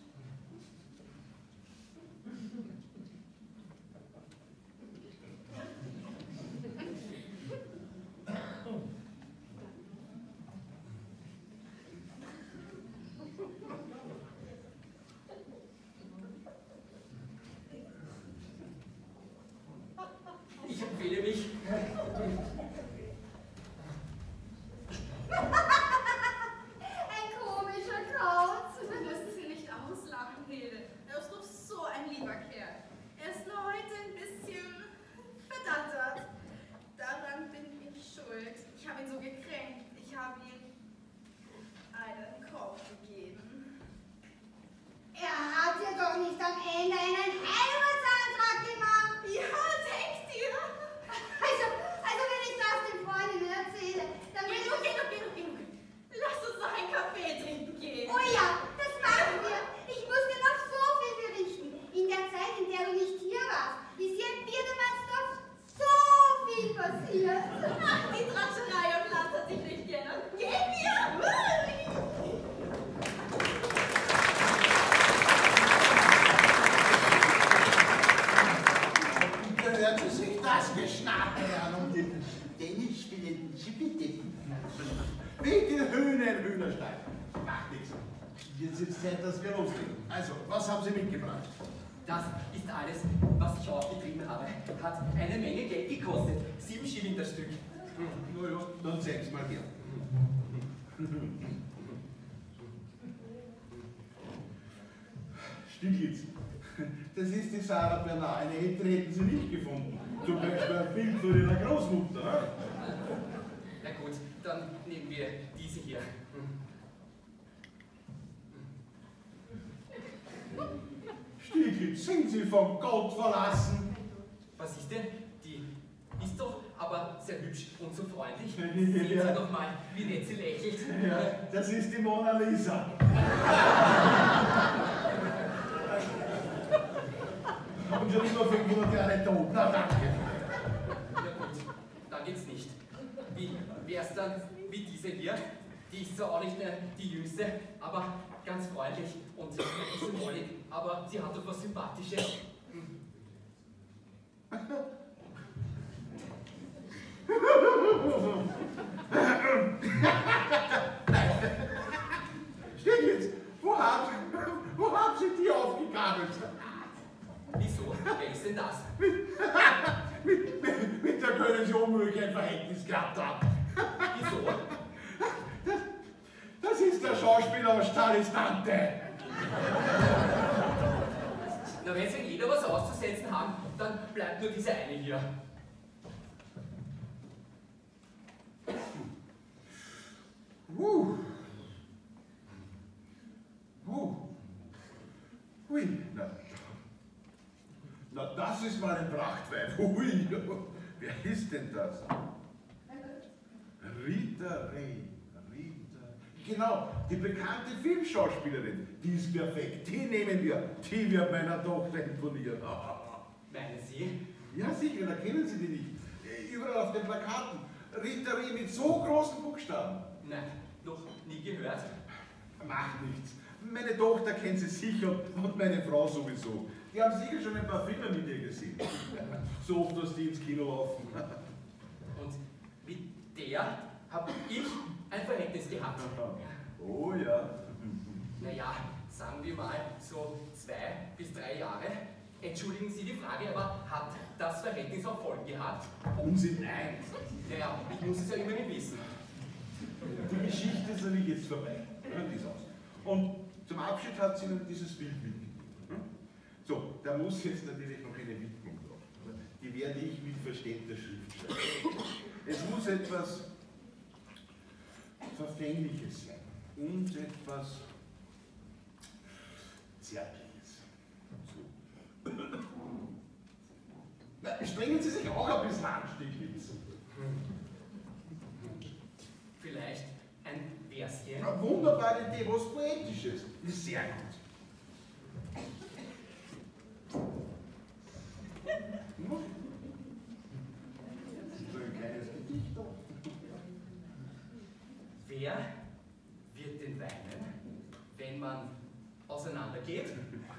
Bitte Hühnerstein. Macht nichts. Jetzt ist Zeit, dass wir loslegen. Also, was haben Sie mitgebracht? Das ist alles, was ich aufgetrieben habe. Hat eine Menge Geld gekostet. 7 Schilling das Stück. Na ja, dann selbst mal her. Stieglitz, das ist die Sarah Bernard. Eine Ente hätten Sie nicht gefunden. Zum Beispiel ein Bild von Ihrer Großmutter. Na gut, dann nehmen wir diese hier. Stieglitz, sind Sie von Gott verlassen? Was ist denn? Die ist doch aber sehr hübsch und so freundlich. Sehen Sie doch mal, wie nett sie lächelt. Ja, das ist die Mona Lisa. Und schon über 500 Jahre tot. Na danke. Na gut, da geht's nicht. Wie wär's dann wie diese hier? Die ist zwar auch nicht mehr die Jüngste, aber ganz freundlich und symbolisch, aber sie hat doch was Sympathisches. Stieglitz, wo haben Sie die aufgegabelt? Wieso? Wer ist denn das? Mit der können Sie unmöglich ein Verhältnis gehabt haben. Wieso? Das ist der Schauspieler aus Tante. Na, wenn Sie jeder was auszusetzen haben, dann bleibt nur diese eine hier. Ui, na das ist mal ein Prachtweib. Ui, wer ist denn das? Rita Ray. Genau, die bekannte Filmschauspielerin, die ist perfekt, die nehmen wir, die wird meiner Tochter imponieren. Meinen Sie? Ja sicher, da kennen Sie die nicht. Überall auf den Plakaten, Rita Ray mit so großen Buchstaben. Nein, noch nie gehört. Macht nichts, meine Tochter kennt sie sicher und meine Frau sowieso. Die haben sicher schon ein paar Filme mit ihr gesehen, so oft, dass die ins Kino laufen. Und mit der habe ich ein Verhältnis gehabt. Oh ja. Naja, sagen wir mal so 2 bis 3 Jahre. Entschuldigen Sie die Frage, aber hat das Verhältnis auch Folgen gehabt? Unsinn, nein. Naja, ich muss es ja immerhin wissen. Die Geschichte ist nämlich jetzt vorbei. Und zum Abschied hat sie Ihnen dieses Bild mitgebracht. So, da muss jetzt natürlich noch eine Widmung drauf. Die werde ich mit verständlicher Schrift schreiben. Es muss etwas Verfängliches sein und etwas Zärtliches. So. Na, strengen Sie sich auch ein bisschen an, Stieglitz. Vielleicht ein Verschen. Eine wunderbare Idee, was Poetisches. Ist sehr gut. So ein kleines Gedicht doch. Wer wird denn weinen, wenn man auseinandergeht?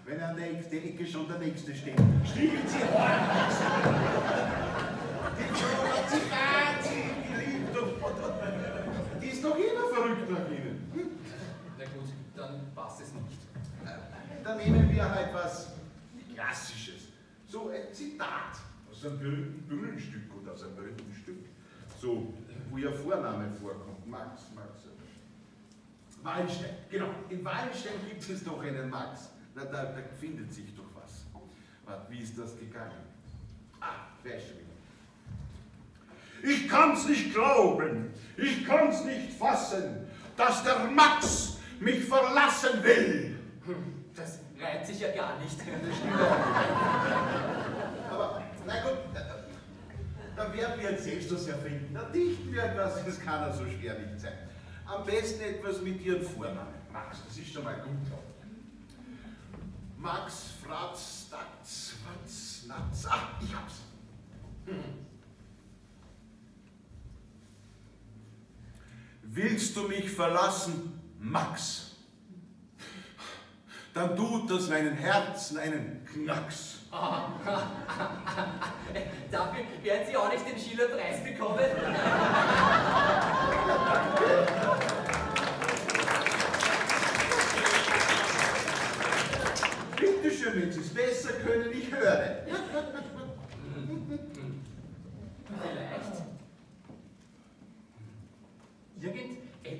Wenn an der Ecke schon der Nächste steht. Stiegeln Sie Hornhaus! Die Frau hat sich wahnsinnig geliebt und die ist doch immer verrückt nach Ihnen. Na gut, dann passt es nicht. Dann nehmen wir halt was Klassisches. So ein Zitat aus einem berühmten Bühnenstück oder aus einem berühmten Stück. So, wo Ihr Vorname vorkommt, Max. Wallenstein, genau, in Wallenstein gibt es doch einen Max, da findet sich doch was. Warte, wie ist das gegangen? Weiß schon wieder. Ich kann's nicht glauben, ich kann's nicht fassen, dass der Max mich verlassen will. Das reimt sich ja gar nicht. Aber, na gut. Dann werden wir jetzt selbst das erfinden. Na, dichten wir etwas, das kann ja so schwer nicht sein. Am besten etwas mit Ihrem Vornamen. Max, das ist schon mal gut. Max, Fratz, Datz, Watz, Natz. Ich hab's. Willst du mich verlassen, Max? Dann tut das meinem Herzen einen Knacks. Dafür werden Sie auch nicht den Schillerpreis bekommen. Danke.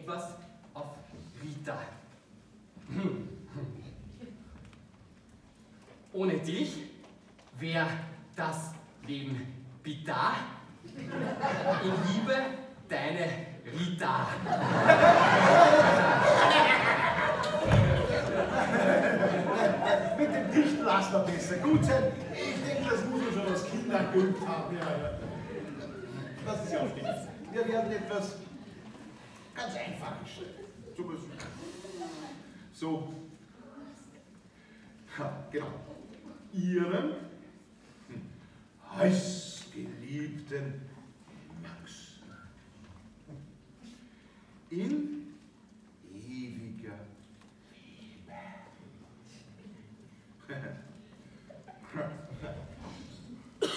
etwas auf Rita. Ohne dich wäre das Leben bitter. Ich liebe deine Rita. Mit dem Dichten lassen wir besser. Gut sein, ich denke, das muss man schon als Kinder geübt haben. Das ist ja auch nicht. Wir werden etwas ganz Einfaches stellen. So. Ja, genau. Ihrem heißgeliebten Max. In ewiger Liebe.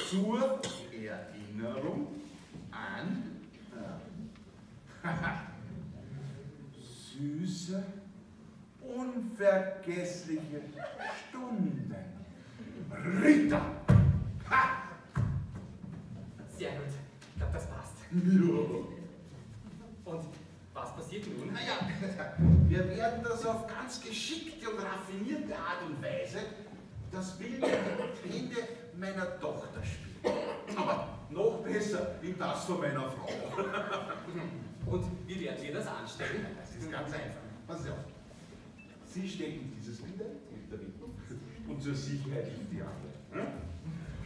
Zur Erinnerung an süße, unvergessliche Stunden. Rita! Ha! Sehr gut. Ich glaube, das passt. Ja. Und was passiert nun? Naja, wir werden das auf ganz geschickte und raffinierte Art und Weise das Bild in die Hände meiner Tochter spielen. Aber noch besser in das von meiner Frau. Und wie werden wir das anstellen? Das ist ganz einfach. Pass auf. Sie stecken dieses Bild mit der Widmung und zur Sicherheit in die andere.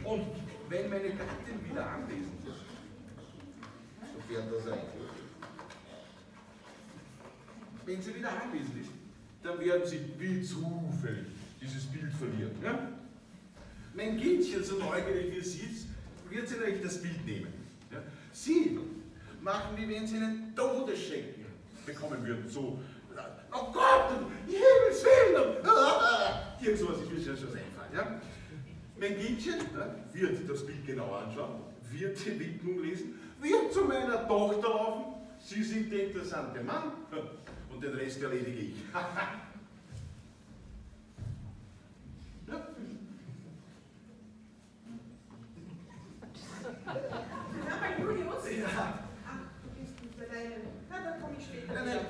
Und wenn meine Gattin wieder anwesend ist, sofern das eigentlich ist, wenn sie wieder anwesend ist, dann werden sie wie zufällig dieses Bild verlieren. Ja? Wenn Kindchen so neugierig wie sie ist, wird sie natürlich das Bild nehmen. Ja? Sie machen, wie wenn sie einen Todesschenken bekommen würden. So, oh Gott, ich Himmels Willen! Irgend sowas, ich will es ja schon einfallen. Ja? Mein Kindchen wird das Bild genau anschauen, wird die Widmung lesen, wird zu meiner Tochter laufen. Sie sind der interessante Mann und den Rest erledige ich. Ja.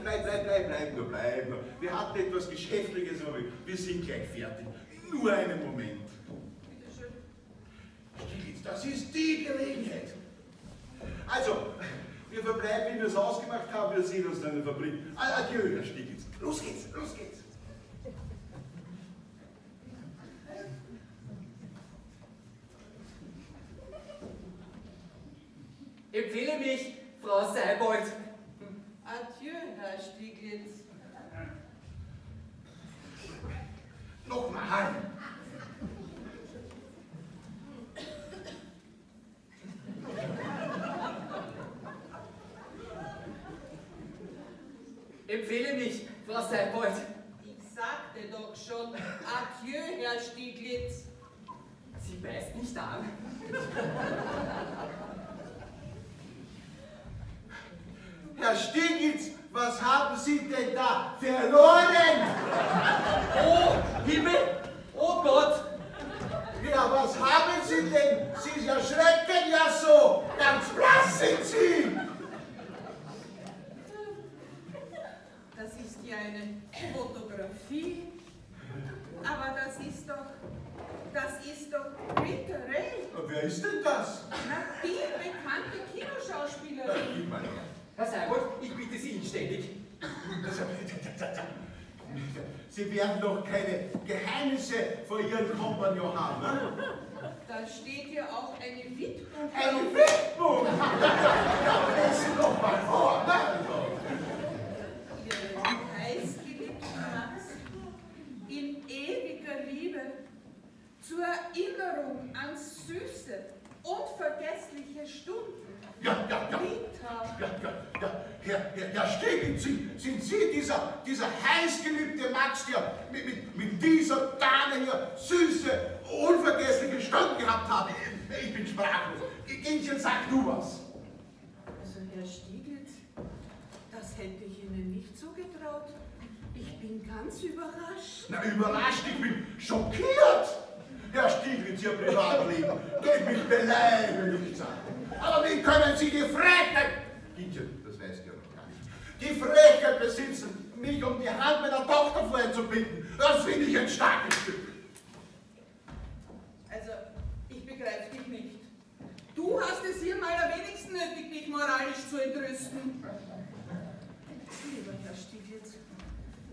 Nein, bleib nur. Wir hatten etwas Geschäftliches, aber wir sind gleich fertig. Nur einen Moment. Bitte schön. Stieglitz, das ist die Gelegenheit. Also, wir verbleiben, wie wir es ausgemacht haben. Wir sehen uns dann in der Fabrik. Adieu, Herr Stieglitz. Los geht's, los geht's. Empfehle mich, Frau Seibold. Adieu, Herr Stieglitz. Nochmal! Empfehle mich, Frau Seibold. Ich sagte doch schon, adieu, Herr Stieglitz. Sie beißt nicht an. Herr Stieglitz, was haben Sie denn da verloren? Oh Himmel, oh Gott! Ja, was haben Sie denn? Sie erschrecken ja so! Ganz blass sind Sie! Das ist ja eine Fotografie. Aber das ist doch Rita Ray. Wer ist denn das? Na, die bekannte Kinoschauspielerin. Herr Seibold, ich bitte Sie inständig. Sie werden doch keine Geheimnisse vor Ihren Kompagnon haben, ne? Da steht hier auch eine Widmung. Eine Widmung? Da lese ich doch mal vor, ne? Ihren heißgeliebten Max, in ewiger Liebe, zur Erinnerung an süße, unvergessliche Stunden. Ja, Stieglitz, sind Sie dieser heißgeliebte Max, der mit dieser Dame hier süße, unvergessliche Stunden gehabt hat? Ich bin sprachlos. Kindchen, sag du was. Also, Herr Stieglitz, das hätte ich Ihnen nicht zugetraut. Ich bin ganz überrascht. Na, überrascht? Ich bin schockiert. Herr Stieglitz, Ihr Privatleben geht mich beleidigt nicht an. Aber wie können Sie die Freiheit... Kindchen, das weißt du ja noch gar nicht. die Frechheit besitzen, mich um die Hand meiner Tochter vorher zu bitten. Das finde ich ein starkes Stück. Also, ich begreife dich nicht. Du hast es hier mal am wenigsten nötig, dich moralisch zu entrüsten. Lieber Herr Stieglitz,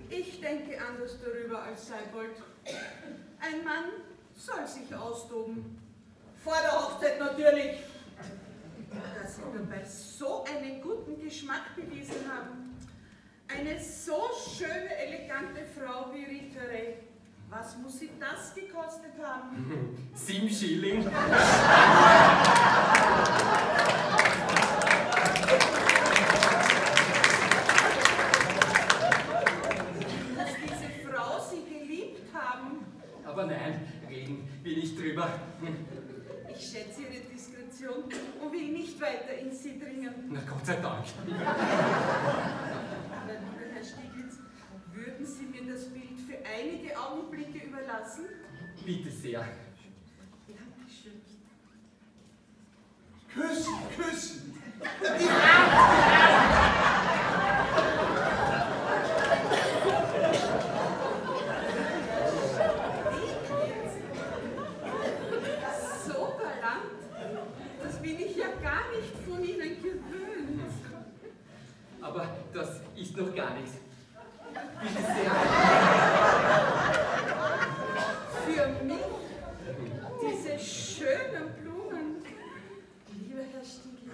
ich denke anders darüber als Seibold. Ein Mann soll sich austoben. Vor der Hochzeit natürlich. Dass Sie dabei so einen guten Geschmack bewiesen haben. Eine so schöne, elegante Frau wie Rita Ray. Was muss sie das gekostet haben? 7 Schilling. Dass diese Frau Sie geliebt haben. Aber nein, reden wir nicht drüber. Ich schätze Ihre Diskretion und will nicht weiter in Sie dringen. Na Gott sei Dank. Aber lieber Herr Stieglitz, würden Sie mir das Bild für einige Augenblicke überlassen? Bitte sehr. Dankeschön. Küssen, küssen! Die so galant, das bin ich ja gar nicht von Ihnen gewöhnt. Aber das ist noch gar nichts. Bitte sehr. Für mich diese schönen Blumen. Lieber Herr Stieglitz,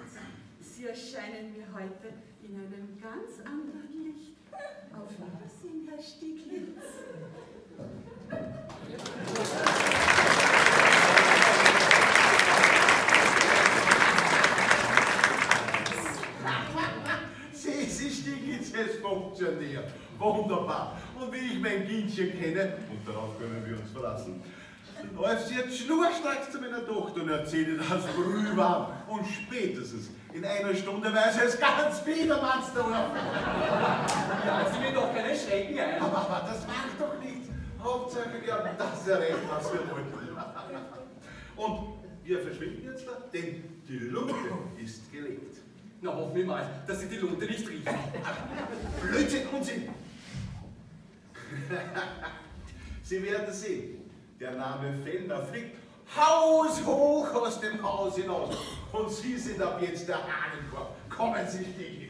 Sie erscheinen mir heute in einem ganz anderen Licht. Auf Wiedersehen, Herr Stieglitz. Es funktioniert. Wunderbar. Und wie ich mein Kindchen kenne, und darauf können wir uns verlassen, läuft sie jetzt schnurstracks zu meiner Tochter und erzähle das brühwarm. Und spätestens in einer Stunde weiß es ganz Biedermannsdorf. Ja, sie mir doch keine Schrecken ein. Aber das macht doch nichts. Hauptsache, wir haben das erreicht, was wir wollten. Und wir verschwinden jetzt da, denn die Lunte ist gelegt. Na, hoffen wir mal, dass Sie die Lunte nicht riechen. Blödsinn, Unsinn! Sie werden sehen, der Name Fellner fliegt haushoch aus dem Haus hinaus. Und Sie sind ab jetzt der Hahnenkorb. Kommen Sie nicht hin.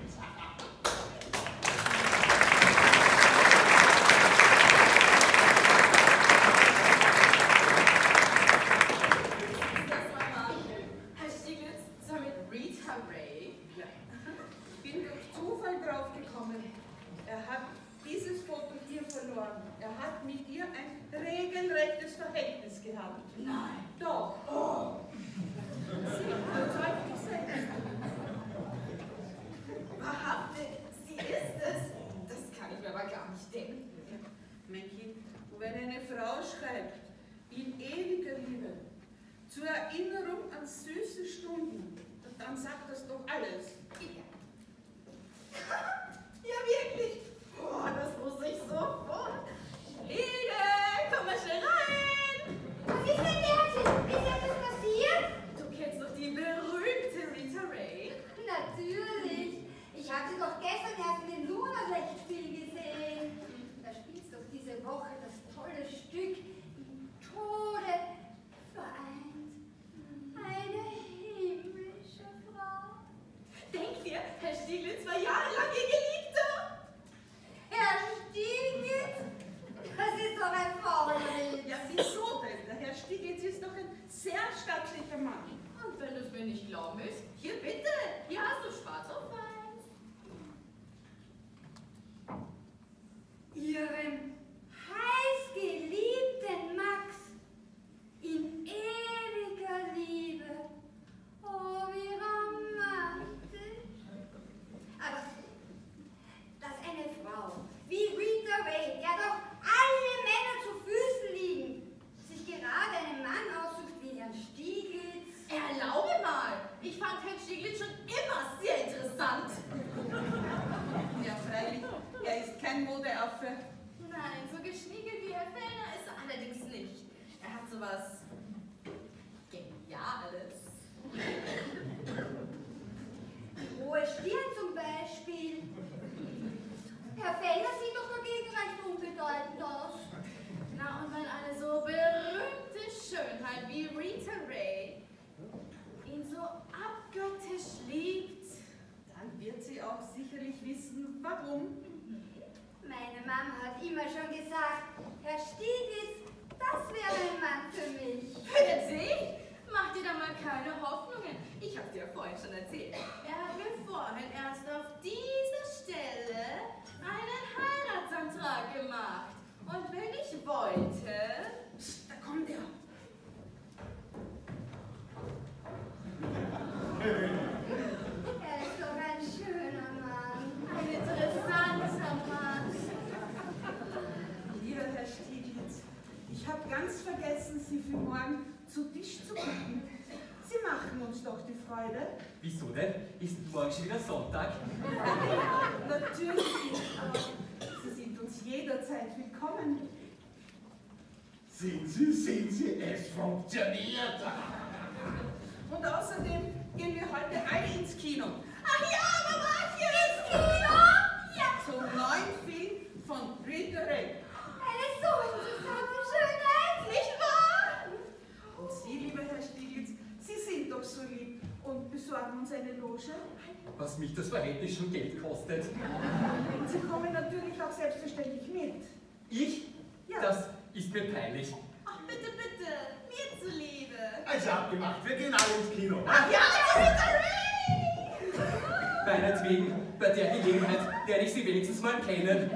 Geniales. Hohe Stirn zum Beispiel. Herr Fellner sieht doch dagegen recht unbedeutend aus. Na, und wenn eine so berühmte Schönheit wie Rita Ray ihn so abgöttisch liebt, dann wird sie auch sicherlich wissen, warum. Meine Mama hat immer schon gesagt, Herr Stieglitz, das wäre ein Mann für mich. Für den See? Mach dir da mal keine Hoffnungen. Ich hab's dir vorhin schon erzählt. Er hat mir vorhin erst auf dieser Stelle einen Heiratsantrag gemacht. Und wenn ich wollte... Psst, da kommt er. Er ist doch ein schöner Mann. Ein interessanter Mann. Lieber Herr Stieglitz, ich habe ganz vergessen, Sie für morgen zu Tisch zu bitten. Sie machen uns doch die Freude. Wieso denn? Ist morgen schon wieder Sonntag? Natürlich nicht, aber Sie sind uns jederzeit willkommen. Sehen Sie, es funktioniert! Und außerdem gehen wir heute alle ins Kino. Ach ja, Mama, hier ins Kino! Ja. Zum neuen Film von Rita Ray. Eine so interessante Schönheit, nicht wahr? Und Sie, lieber Herr Stieglitz, Sie sind doch so lieb und besorgen uns eine Loge. Was mich das verrätisch schon Geld kostet. Und Sie kommen natürlich auch selbstverständlich mit. Ich? Ja. Das ist mir peinlich. Ach, bitte, bitte, mir zuliebe. Also abgemacht, wir gehen alle ins Kino. Ach ja, Rita Ray! Meinetwegen, bei der Gelegenheit werde ich Sie wenigstens mal kennen.